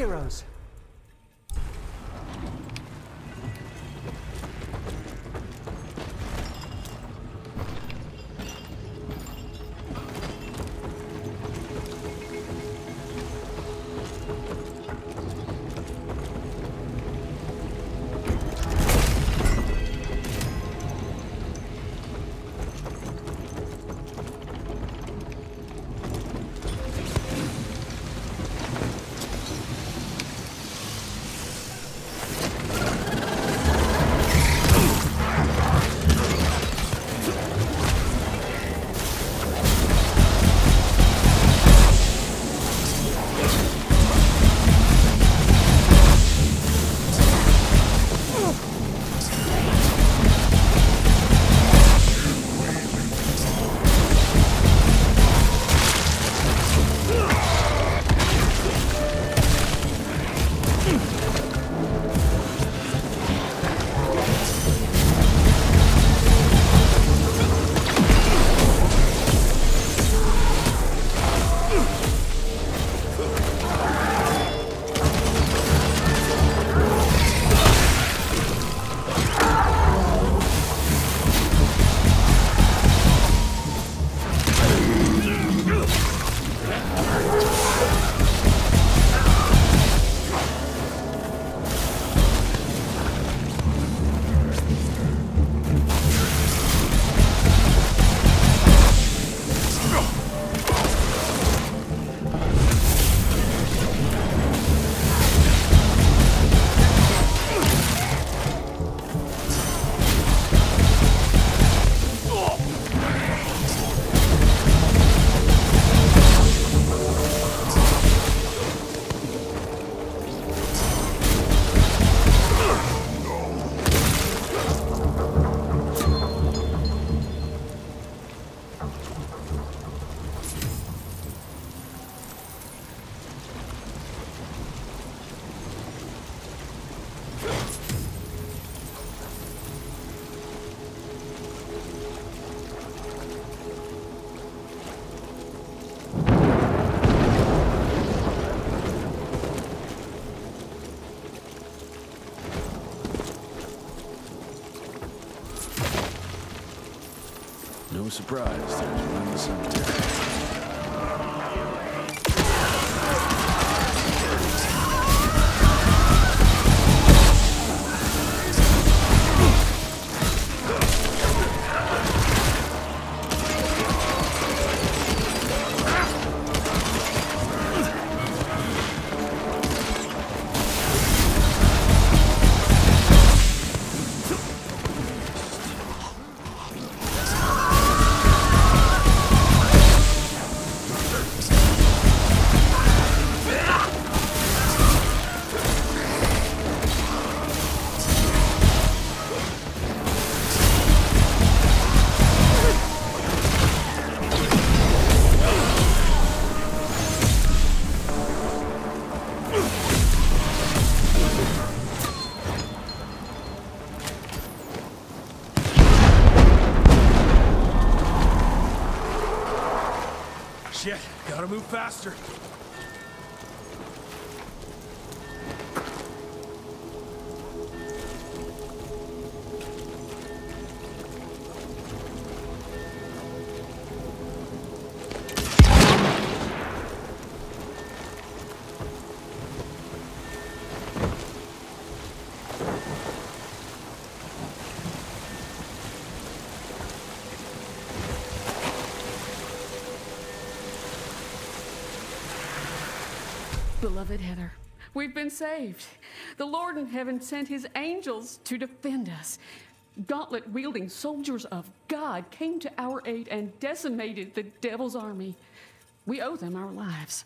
heroes. Surprise, there's one in the cemetery. Shit, gotta move faster. Beloved Heather, we've been saved. The Lord in heaven sent his angels to defend us. Gauntlet-wielding soldiers of God came to our aid and decimated the devil's army. We owe them our lives.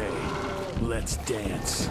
Okay, let's dance.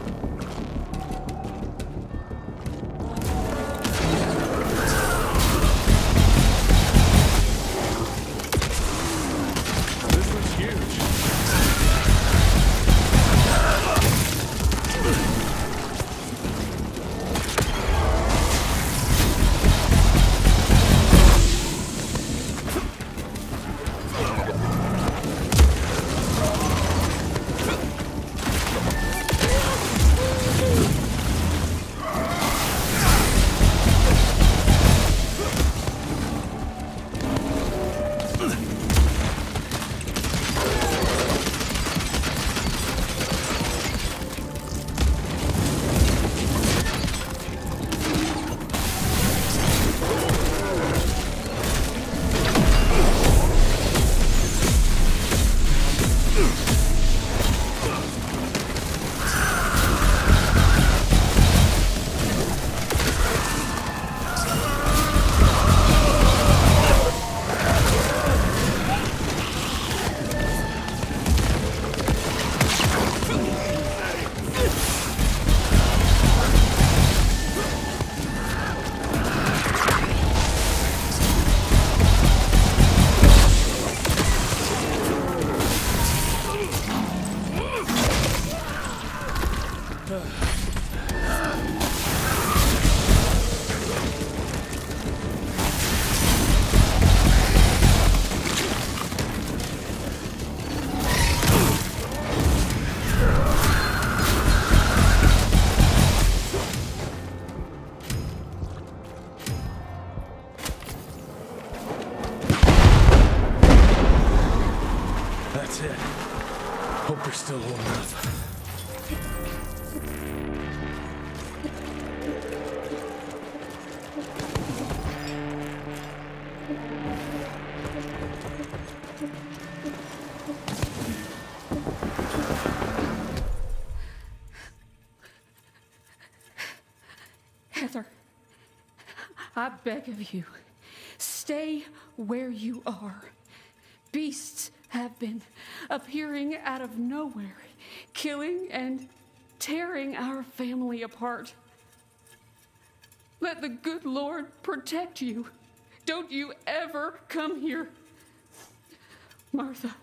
Hope you're still warm enough. I beg of you, stay where you are. Beasts have been appearing out of nowhere, killing and tearing our family apart. Let the good Lord protect you. Don't you ever come here, Martha.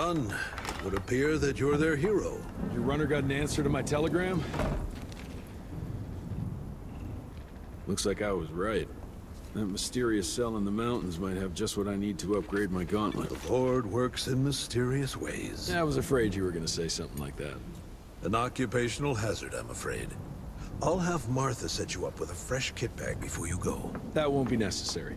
Son, it would appear that you're their hero. Your runner got an answer to my telegram? Looks like I was right. That mysterious cell in the mountains might have just what I need to upgrade my gauntlet. The Lord works in mysterious ways. Yeah, I was afraid you were gonna say something like that. An occupational hazard, I'm afraid. I'll have Martha set you up with a fresh kit bag before you go. That won't be necessary.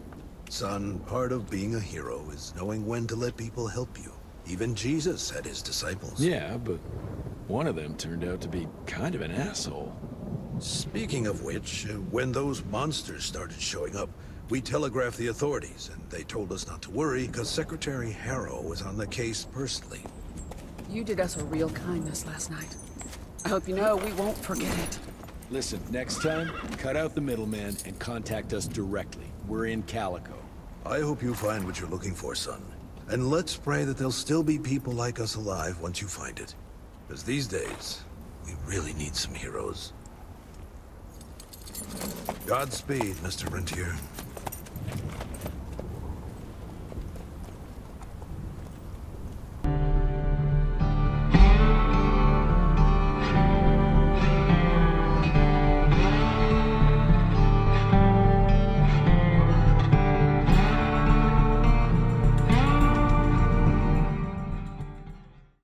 Son, part of being a hero is knowing when to let people help you. Even Jesus had his disciples. Yeah, but one of them turned out to be kind of an asshole. Speaking of which, when those monsters started showing up, we telegraphed the authorities, and they told us not to worry because Secretary Harrow was on the case personally. You did us a real kindness last night. I hope you know we won't forget it. Listen, next time, cut out the middleman and contact us directly. We're in Calico. I hope you find what you're looking for, son. And let's pray that there'll still be people like us alive once you find it. Because these days, we really need some heroes. Godspeed, Mr. Rintier.